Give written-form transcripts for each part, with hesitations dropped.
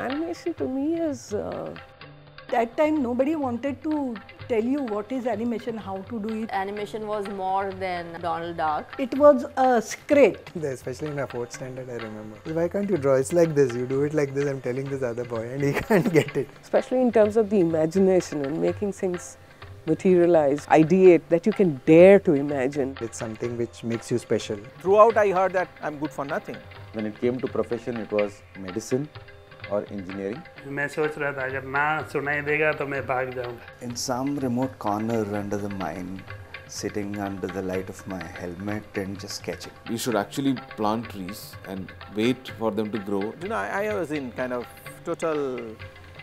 Animation to me is, that time nobody wanted to tell you what is animation, how to do it. Animation was more than Donald Duck. It was a script. Especially in our 4th standard, I remember. Why can't you draw? It's like this, you do it like this, I'm telling this other boy and he can't get it. Especially in terms of the imagination and making things materialize, ideate, that you can dare to imagine. It's something which makes you special. Throughout I heard that I'm good for nothing. When it came to profession, it was medicine or engineering. In some remote corner under the mine, sitting under the light of my helmet and just sketching. You should actually plant trees and wait for them to grow. You know, I was in kind of total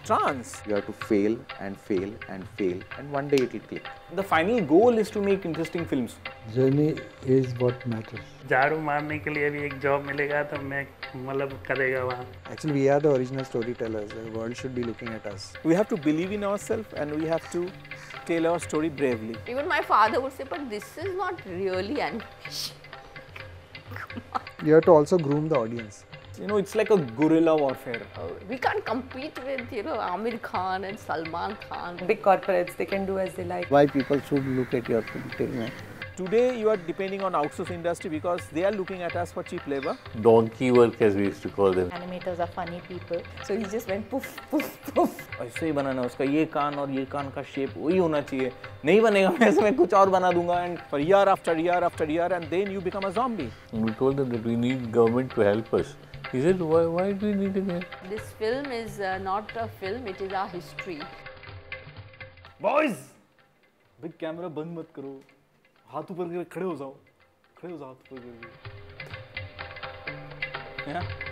trance. You have to fail and fail and fail, and one day it will click. The final goal is to make interesting films. Journey is what matters. Actually, we are the original storytellers. The world should be looking at us. We have to believe in ourselves and we have to tell our story bravely. Even my father would say, but this is not really animation. Come on. You have to also groom the audience. You know, it's like a guerrilla warfare. We can't compete with, you know, Amir Khan and Salman Khan. Big corporates, they can do as they like. Why people should look at your film? Today, you are depending on outsourced industry because they are looking at us for cheap labor. Donkey work, as we used to call them. Animators are funny people. So he just went poof, poof, poof. ऐसे ही बनाना उसका ये कान और ये कान का shape वही होना चाहिए. नहीं बनेगा मैं इसमें कुछ और बना दूँगा. And for year after year after year, and then you become a zombie. We told them that we need government to help us. He said, why do we need it here? This film is not a film, it is our history. Boys! Big camera, don't stop the camera. Stand up, stand up. Stand up, stand up. Yeah?